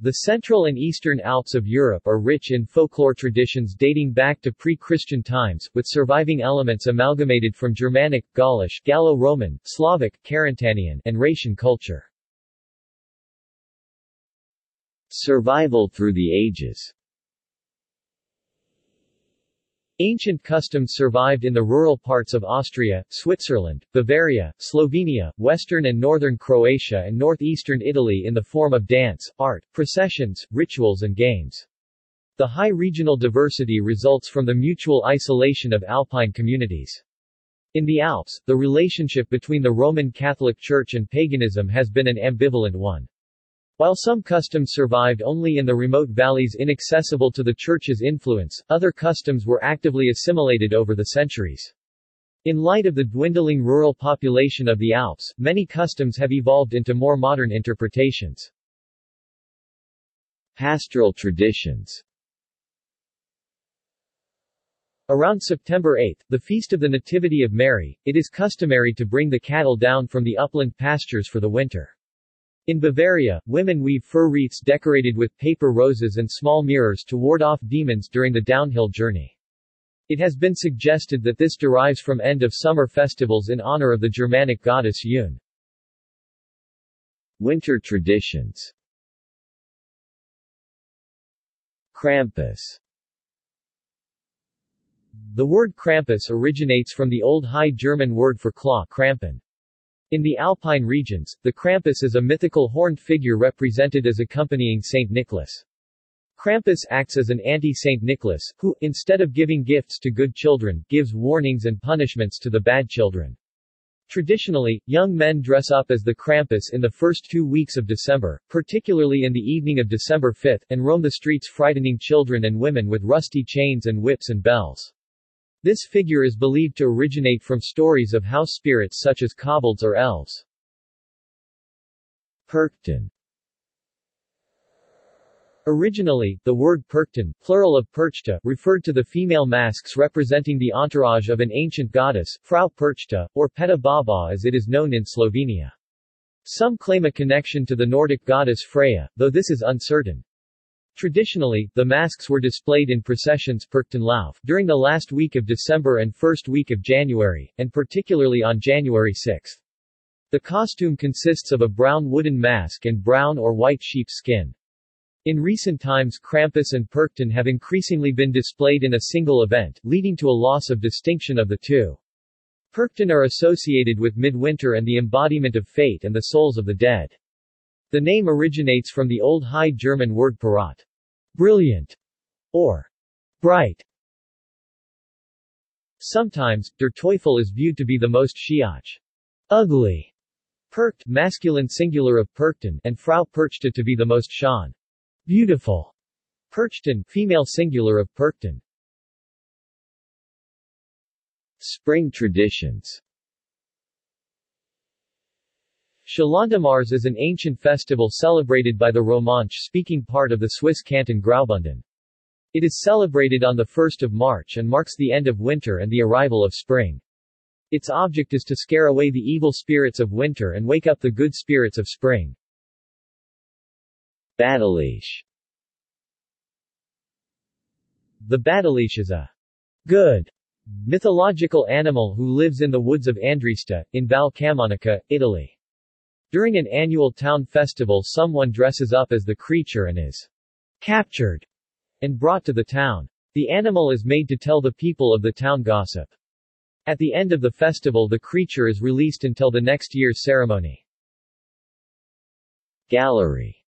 The Central and Eastern Alps of Europe are rich in folklore traditions dating back to pre-Christian times, with surviving elements amalgamated from Germanic, Gaulish, Gallo-Roman, Slavic, Carantanian, and Raetian culture. Survival through the ages. Ancient customs survived in the rural parts of Austria, Switzerland, Bavaria, Slovenia, western and northern Croatia and northeastern Italy in the form of dance, art, processions, rituals and games. The high regional diversity results from the mutual isolation of Alpine communities. In the Alps, the relationship between the Roman Catholic Church and paganism has been an ambivalent one. While some customs survived only in the remote valleys inaccessible to the Church's influence, other customs were actively assimilated over the centuries. In light of the dwindling rural population of the Alps, many customs have evolved into more modern interpretations. Pastoral traditions. Around September 8, the Feast of the Nativity of Mary, it is customary to bring the cattle down from the upland pastures for the winter. In Bavaria, women weave fur wreaths decorated with paper roses and small mirrors to ward off demons during the downhill journey. It has been suggested that this derives from end-of-summer festivals in honor of the Germanic goddess Yun. Winter traditions. Krampus. The word Krampus originates from the Old High German word for claw, Krampen. In the Alpine regions, the Krampus is a mythical horned figure represented as accompanying Saint Nicholas. Krampus acts as an anti-Saint Nicholas, who, instead of giving gifts to good children, gives warnings and punishments to the bad children. Traditionally, young men dress up as the Krampus in the first 2 weeks of December, particularly in the evening of December 5, and roam the streets frightening children and women with rusty chains and whips and bells. This figure is believed to originate from stories of house spirits such as kobolds or elves. Perchten. Originally, the word Perchten, plural of Perchta, referred to the female masks representing the entourage of an ancient goddess, Frau Perchta, or Peta Baba as it is known in Slovenia. Some claim a connection to the Nordic goddess Freya, though this is uncertain. Traditionally, the masks were displayed in processions Perchtenlauf during the last week of December and first week of January, and particularly on January 6. The costume consists of a brown wooden mask and brown or white sheep skin. In recent times, Krampus and Perchten have increasingly been displayed in a single event, leading to a loss of distinction of the two. Perchten are associated with midwinter and the embodiment of fate and the souls of the dead. The name originates from the Old High German word parat, brilliant, or bright. Sometimes, der Teufel is viewed to be the most schiach, ugly, Percht, masculine singular of Perchten, and Frau Perchta to be the most schön, beautiful, Perchten, female singular of Perchten. Spring traditions. Chalandamars is an ancient festival celebrated by the Romansh-speaking part of the Swiss canton Graubünden. It is celebrated on 1 March and marks the end of winter and the arrival of spring. Its object is to scare away the evil spirits of winter and wake up the good spirits of spring. Bataliche. The Bataliche is a good mythological animal who lives in the woods of Andrista, in Val Camonica, Italy. During an annual town festival, someone dresses up as the creature and is captured and brought to the town. The animal is made to tell the people of the town gossip. At the end of the festival, the creature is released until the next year's ceremony. Gallery.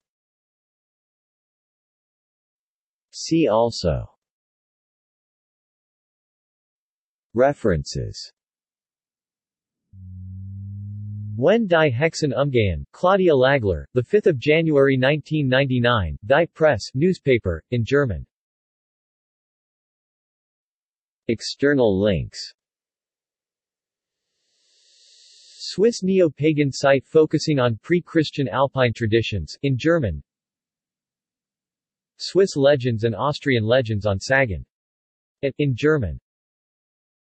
See also. References. When die Hexen umgehen, Claudia Lagler, 5 January 1999, Die Presse newspaper, in German. External links. Swiss neo-pagan site focusing on pre-Christian Alpine traditions, in German. Swiss legends and Austrian legends on Sagen. In German.